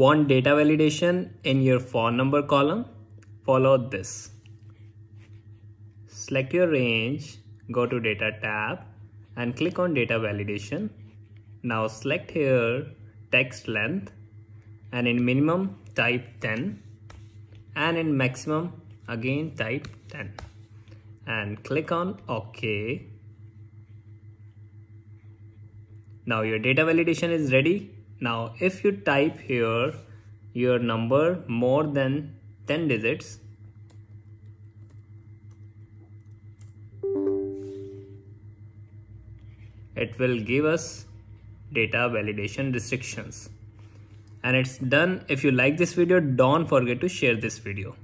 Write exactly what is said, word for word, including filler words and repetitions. Want data validation in your for number column? Follow this. Select your range, go to data tab and click on data validation. Now select here text length and in minimum type ten and in maximum again type ten and click on OK. Now your data validation is ready. Now if you type here your number more than ten digits, it will give us data validation restrictions. And it's done. If you like this video, don't forget to share this video.